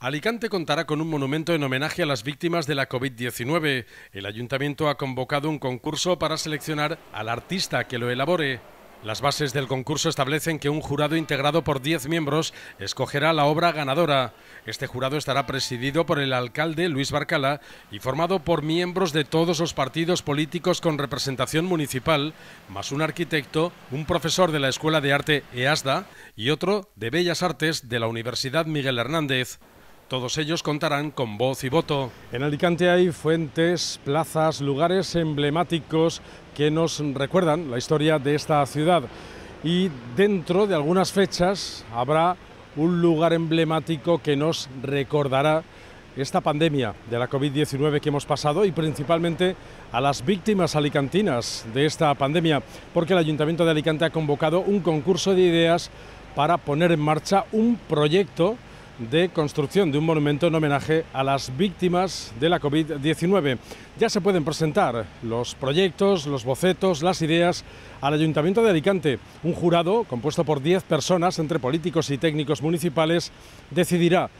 Alicante contará con un monumento en homenaje a las víctimas de la COVID-19. El ayuntamiento ha convocado un concurso para seleccionar al artista que lo elabore. Las bases del concurso establecen que un jurado integrado por 10 miembros escogerá la obra ganadora. Este jurado estará presidido por el alcalde, Luis Barcala, y formado por miembros de todos los partidos políticos con representación municipal, más un arquitecto, un profesor de la Escuela de Arte EASDA y otro de Bellas Artes de la Universidad Miguel Hernández. Todos ellos contarán con voz y voto. En Alicante hay fuentes, plazas, lugares emblemáticos que nos recuerdan la historia de esta ciudad. Y dentro de algunas fechas habrá un lugar emblemático que nos recordará esta pandemia de la COVID-19 que hemos pasado y principalmente a las víctimas alicantinas de esta pandemia, porque el Ayuntamiento de Alicante ha convocado un concurso de ideas para poner en marcha un proyecto de construcción de un monumento en homenaje a las víctimas de la COVID-19. Ya se pueden presentar los proyectos, los bocetos, las ideas al Ayuntamiento de Alicante. Un jurado compuesto por 10 personas, entre políticos y técnicos municipales, decidirá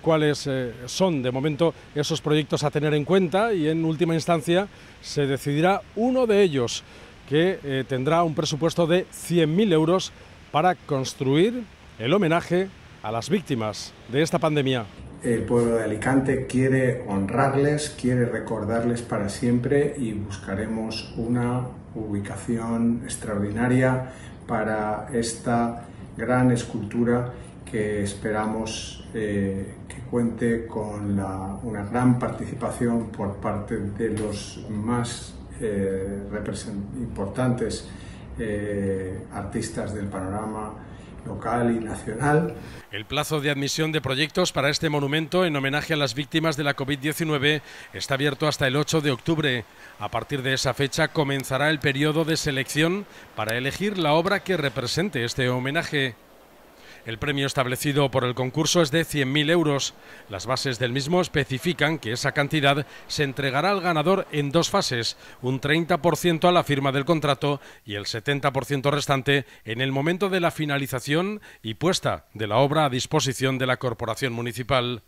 cuáles son de momento esos proyectos a tener en cuenta y en última instancia se decidirá uno de ellos que tendrá un presupuesto de 100.000 euros para construir el homenaje a las víctimas de esta pandemia. El pueblo de Alicante quiere honrarles, quiere recordarles para siempre y buscaremos una ubicación extraordinaria para esta gran escultura que esperamos que cuente con una gran participación por parte de los más importantes artistas del panorama local y nacional. El plazo de admisión de proyectos para este monumento en homenaje a las víctimas de la COVID-19 está abierto hasta el 8 de octubre. A partir de esa fecha comenzará el periodo de selección para elegir la obra que represente este homenaje. El premio establecido por el concurso es de 100.000 euros. Las bases del mismo especifican que esa cantidad se entregará al ganador en dos fases, un 30% a la firma del contrato y el 70% restante en el momento de la finalización y puesta de la obra a disposición de la Corporación Municipal.